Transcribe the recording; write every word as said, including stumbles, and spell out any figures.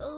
Oh.